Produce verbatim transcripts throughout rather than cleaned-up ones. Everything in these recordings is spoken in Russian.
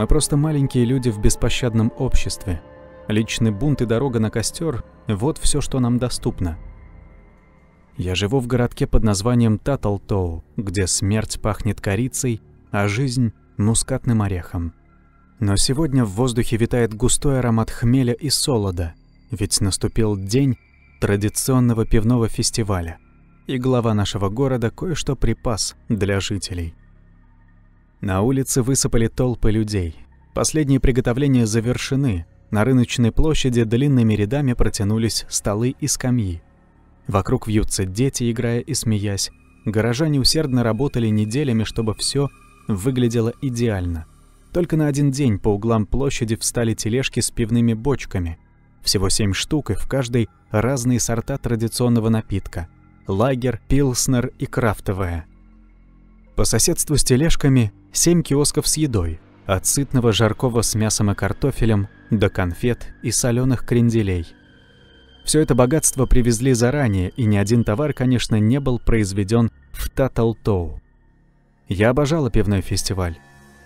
Мы просто маленькие люди в беспощадном обществе. Личный бунт и дорога на костер — вот все, что нам доступно. Я живу в городке под названием Таттл-Тоу, где смерть пахнет корицей, а жизнь — мускатным орехом. Но сегодня в воздухе витает густой аромат хмеля и солода, ведь наступил день традиционного пивного фестиваля, и глава нашего города кое-что припас для жителей. На улице высыпали толпы людей. Последние приготовления завершены. На рыночной площади длинными рядами протянулись столы и скамьи. Вокруг вьются дети, играя и смеясь. Горожане усердно работали неделями, чтобы все выглядело идеально. Только на один день по углам площади встали тележки с пивными бочками. Всего семь штук, и в каждой разные сорта традиционного напитка. Лагер, пилснер и крафтовая. По соседству с тележками семь киосков с едой. От сытного жаркого с мясом и картофелем до конфет и соленых кренделей. Все это богатство привезли заранее, и ни один товар, конечно, не был произведен в Таттл-Тоу. Я обожала пивной фестиваль.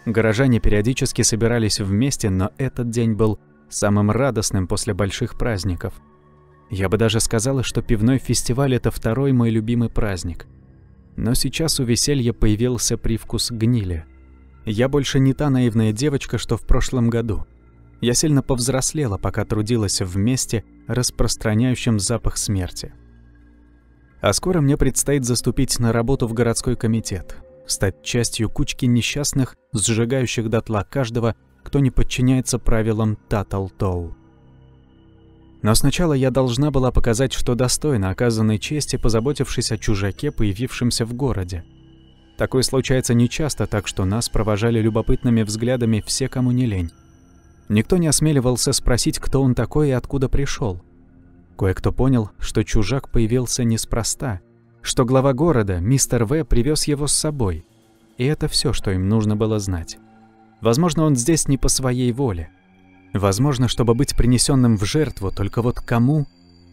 Горожане периодически собирались вместе, но этот день был самым радостным после больших праздников. Я бы даже сказала, что пивной фестиваль – это второй мой любимый праздник. Но сейчас у веселья появился привкус гнили. Я больше не та наивная девочка, что в прошлом году. Я сильно повзрослела, пока трудилась в месте, распространяющем запах смерти. А скоро мне предстоит заступить на работу в городской комитет, стать частью кучки несчастных, сжигающих дотла каждого, кто не подчиняется правилам Таттл-Тоу. Но сначала я должна была показать, что достойна оказанной чести, позаботившись о чужаке, появившемся в городе. Такое случается нечасто, так что нас провожали любопытными взглядами все, кому не лень. Никто не осмеливался спросить, кто он такой и откуда пришел. Кое-кто понял, что чужак появился неспроста, что глава города, мистер В, привез его с собой. И это все, что им нужно было знать. Возможно, он здесь не по своей воле. Возможно, чтобы быть принесенным в жертву, только вот кому,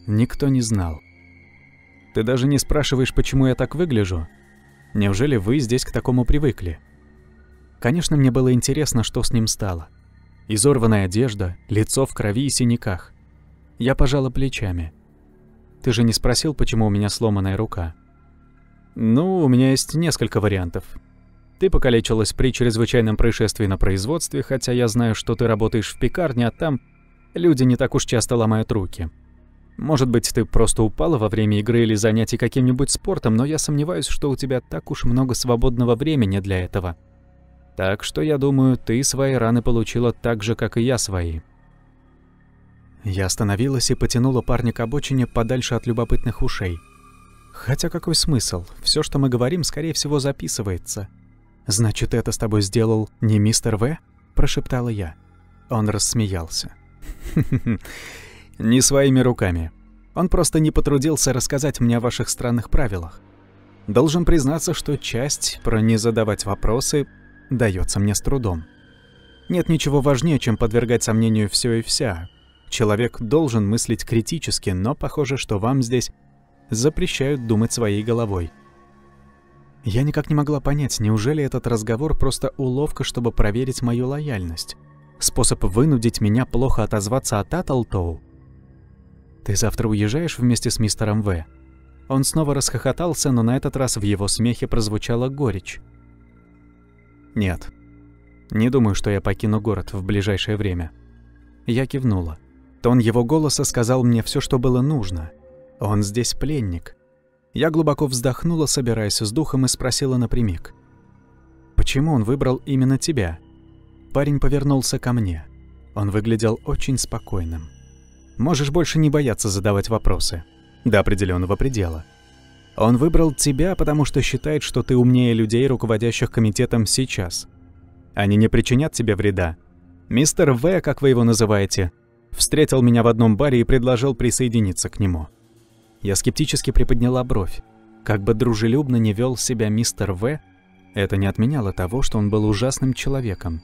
никто не знал. Ты даже не спрашиваешь, почему я так выгляжу? Неужели вы здесь к такому привыкли? Конечно, мне было интересно, что с ним стало. Изорванная одежда, лицо в крови и синяках. Я пожала плечами. Ты же не спросил, почему у меня сломанная рука? Ну, у меня есть несколько вариантов. Ты покалечилась при чрезвычайном происшествии на производстве, хотя я знаю, что ты работаешь в пекарне, а там люди не так уж часто ломают руки. Может быть, ты просто упала во время игры или занятий каким-нибудь спортом, но я сомневаюсь, что у тебя так уж много свободного времени для этого. Так что, я думаю, ты свои раны получила так же, как и я свои. Я остановилась и потянула парня к обочине подальше от любопытных ушей. Хотя какой смысл? Все, что мы говорим, скорее всего, записывается. «Значит, это с тобой сделал не мистер В?» – прошептала я. Он рассмеялся. «Не своими руками. Он просто не потрудился рассказать мне о ваших странных правилах. Должен признаться, что часть про не задавать вопросы дается мне с трудом. Нет ничего важнее, чем подвергать сомнению все и вся. Человек должен мыслить критически, но похоже, что вам здесь запрещают думать своей головой». Я никак не могла понять, неужели этот разговор просто уловка, чтобы проверить мою лояльность? Способ вынудить меня плохо отозваться от Таттл-Тоу? «Ты завтра уезжаешь вместе с мистером В?» Он снова расхохотался, но на этот раз в его смехе прозвучала горечь. «Нет. Не думаю, что я покину город в ближайшее время». Я кивнула. Тон его голоса сказал мне все, что было нужно. Он здесь пленник. Я глубоко вздохнула, собираясь с духом, и спросила напрямик. «Почему он выбрал именно тебя?» Парень повернулся ко мне. Он выглядел очень спокойным. «Можешь больше не бояться задавать вопросы. До определенного предела. Он выбрал тебя, потому что считает, что ты умнее людей, руководящих комитетом сейчас. Они не причинят тебе вреда. Мистер В, как вы его называете, встретил меня в одном баре и предложил присоединиться к нему». Я скептически приподняла бровь. Как бы дружелюбно не вел себя мистер В, это не отменяло того, что он был ужасным человеком.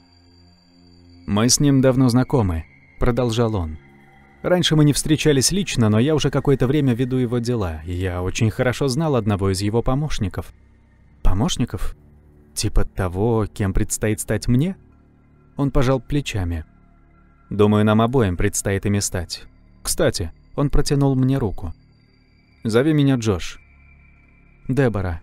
«Мы с ним давно знакомы», — продолжал он. «Раньше мы не встречались лично, но я уже какое-то время веду его дела, и я очень хорошо знал одного из его помощников». «Помощников? Типа того, кем предстоит стать мне?» Он пожал плечами. «Думаю, нам обоим предстоит ими стать. Кстати, он протянул мне руку. Зови меня Джош». «Дебора».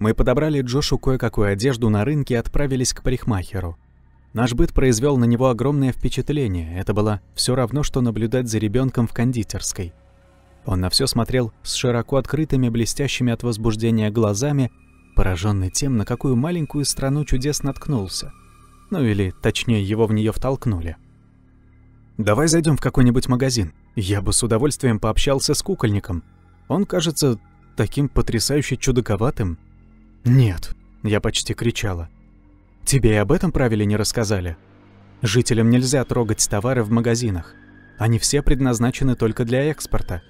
Мы подобрали Джошу кое-какую одежду на рынке и отправились к парикмахеру. Наш быт произвел на него огромное впечатление. Это было все равно, что наблюдать за ребенком в кондитерской. Он на все смотрел с широко открытыми, блестящими от возбуждения глазами, пораженный тем, на какую маленькую страну чудес наткнулся. Ну или, точнее, его в нее втолкнули. «Давай зайдем в какой-нибудь магазин. Я бы с удовольствием пообщался с кукольником. Он кажется таким потрясающе чудаковатым». «Нет», — я почти кричала. «Тебе и об этом правиле не рассказали? Жителям нельзя трогать товары в магазинах. Они все предназначены только для экспорта.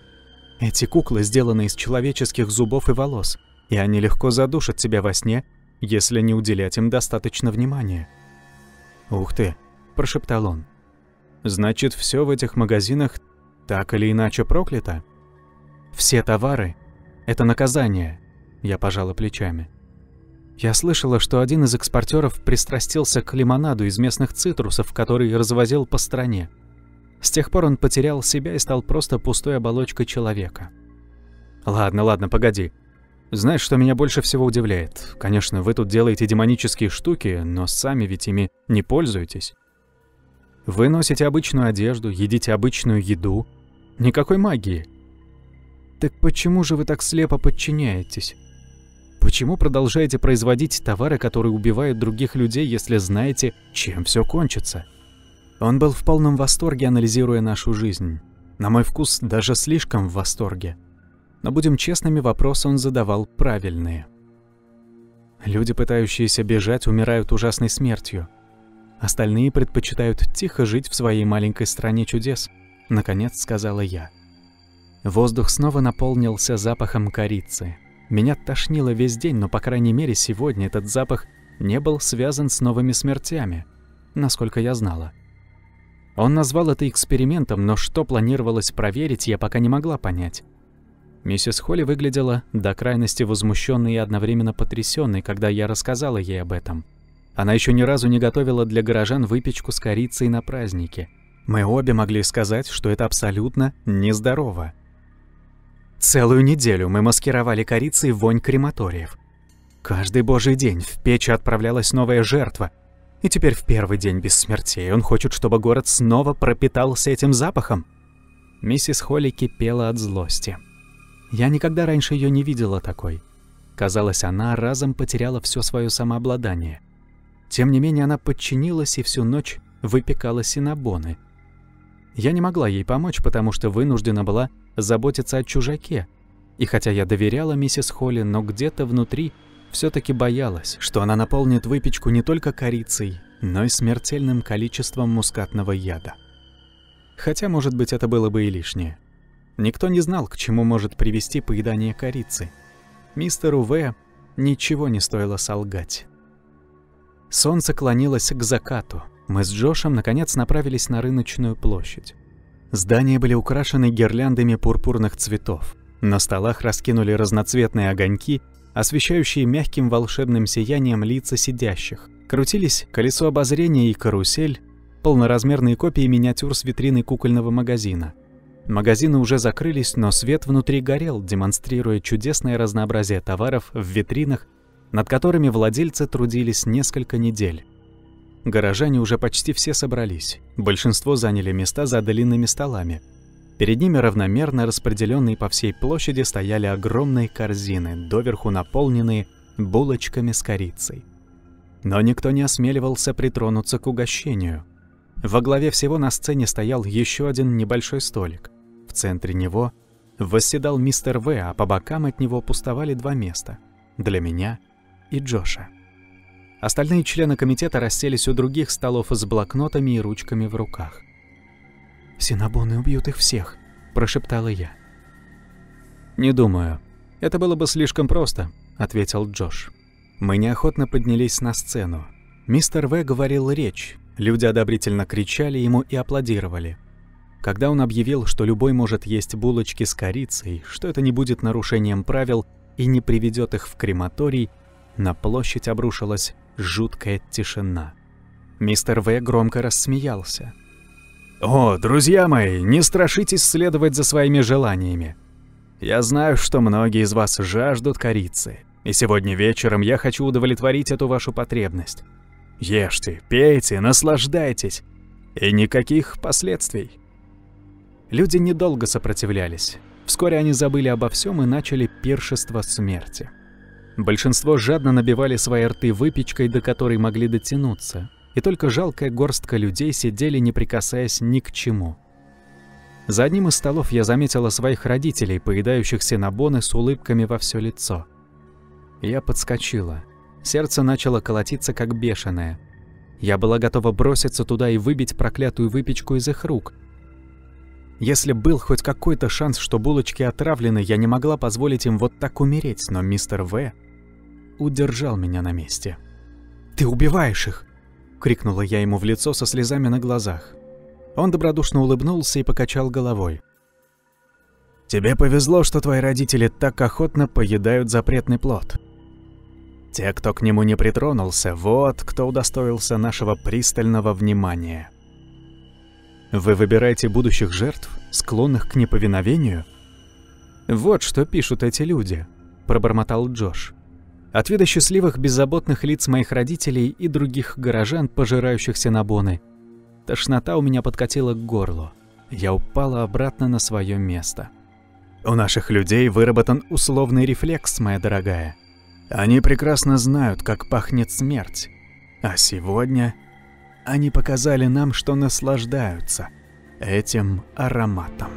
Эти куклы сделаны из человеческих зубов и волос, и они легко задушат тебя во сне, если не уделять им достаточно внимания». «Ух ты», — прошептал он. «Значит, все в этих магазинах так или иначе проклято?» «Все товары — это наказание», — я пожала плечами. Я слышала, что один из экспортеров пристрастился к лимонаду из местных цитрусов, который развозил по стране. С тех пор он потерял себя и стал просто пустой оболочкой человека. «Ладно, ладно, погоди. Знаешь, что меня больше всего удивляет? Конечно, вы тут делаете демонические штуки, но сами ведь ими не пользуетесь. Вы носите обычную одежду, едите обычную еду. Никакой магии. Так почему же вы так слепо подчиняетесь? Почему продолжаете производить товары, которые убивают других людей, если знаете, чем все кончится?» Он был в полном восторге, анализируя нашу жизнь. На мой вкус, даже слишком в восторге. Но, будем честными, вопросы он задавал правильные. Люди, пытающиеся бежать, умирают ужасной смертью. Остальные предпочитают тихо жить в своей маленькой стране чудес, наконец сказала я. Воздух снова наполнился запахом корицы. Меня тошнило весь день, но, по крайней мере, сегодня этот запах не был связан с новыми смертями, насколько я знала. Он назвал это экспериментом, но что планировалось проверить, я пока не могла понять. Миссис Холли выглядела до крайности возмущенной и одновременно потрясенной, когда я рассказала ей об этом. Она еще ни разу не готовила для горожан выпечку с корицей на празднике. Мы обе могли сказать, что это абсолютно нездорово. Целую неделю мы маскировали корицей вонь крематориев. Каждый божий день в печь отправлялась новая жертва. И теперь в первый день без смертей он хочет, чтобы город снова пропитался этим запахом. Миссис Холли кипела от злости. Я никогда раньше ее не видела такой. Казалось, она разом потеряла все свое самообладание. Тем не менее, она подчинилась и всю ночь выпекала синнабоны. Я не могла ей помочь, потому что вынуждена была заботиться о чужаке. И хотя я доверяла миссис Холли, но где-то внутри все-таки боялась, что она наполнит выпечку не только корицей, но и смертельным количеством мускатного яда. Хотя, может быть, это было бы и лишнее. Никто не знал, к чему может привести поедание корицы. Мистеру В ничего не стоило солгать. Солнце клонилось к закату. Мы с Джошем, наконец, направились на рыночную площадь. Здания были украшены гирляндами пурпурных цветов. На столах раскинули разноцветные огоньки, освещающие мягким волшебным сиянием лица сидящих. Крутились колесо обозрения и карусель, полноразмерные копии миниатюр с витрины кукольного магазина. Магазины уже закрылись, но свет внутри горел, демонстрируя чудесное разнообразие товаров в витринах, над которыми владельцы трудились несколько недель. Горожане уже почти все собрались. Большинство заняли места за длинными столами. Перед ними равномерно распределенные по всей площади стояли огромные корзины, доверху наполненные булочками с корицей. Но никто не осмеливался притронуться к угощению. Во главе всего на сцене стоял еще один небольшой столик. В центре него восседал мистер В, а по бокам от него пустовали два места — для меня и Джоша. Остальные члены комитета расселись у других столов с блокнотами и ручками в руках. «Синнабоны убьют их всех», — прошептала я. «Не думаю. Это было бы слишком просто», — ответил Джош. Мы неохотно поднялись на сцену. Мистер В говорил речь, люди одобрительно кричали ему и аплодировали. Когда он объявил, что любой может есть булочки с корицей, что это не будет нарушением правил и не приведет их в крематорий, на площадь обрушилась жуткая тишина. Мистер В громко рассмеялся. «О, друзья мои, не страшитесь следовать за своими желаниями. Я знаю, что многие из вас жаждут корицы, и сегодня вечером я хочу удовлетворить эту вашу потребность. Ешьте, пейте, наслаждайтесь, и никаких последствий». Люди недолго сопротивлялись. Вскоре они забыли обо всем и начали пиршество смерти. Большинство жадно набивали свои рты выпечкой, до которой могли дотянуться, и только жалкая горстка людей сидели, не прикасаясь ни к чему. За одним из столов я заметила своих родителей, поедающих синнабоны с улыбками во все лицо. Я подскочила. Сердце начало колотиться, как бешеное. Я была готова броситься туда и выбить проклятую выпечку из их рук. Если был хоть какой-то шанс, что булочки отравлены, я не могла позволить им вот так умереть, но мистер В удержал меня на месте. «Ты убиваешь их!» — крикнула я ему в лицо со слезами на глазах. Он добродушно улыбнулся и покачал головой. «Тебе повезло, что твои родители так охотно поедают запретный плод. Те, кто к нему не притронулся, вот кто удостоился нашего пристального внимания. Вы выбираете будущих жертв, склонных к неповиновению?» «Вот что пишут эти люди», — пробормотал Джош. От вида счастливых, беззаботных лиц моих родителей и других горожан, пожирающих синнабоны, тошнота у меня подкатила к горлу. Я упала обратно на свое место. «У наших людей выработан условный рефлекс, моя дорогая. Они прекрасно знают, как пахнет смерть. А сегодня... они показали нам, что наслаждаются этим ароматом».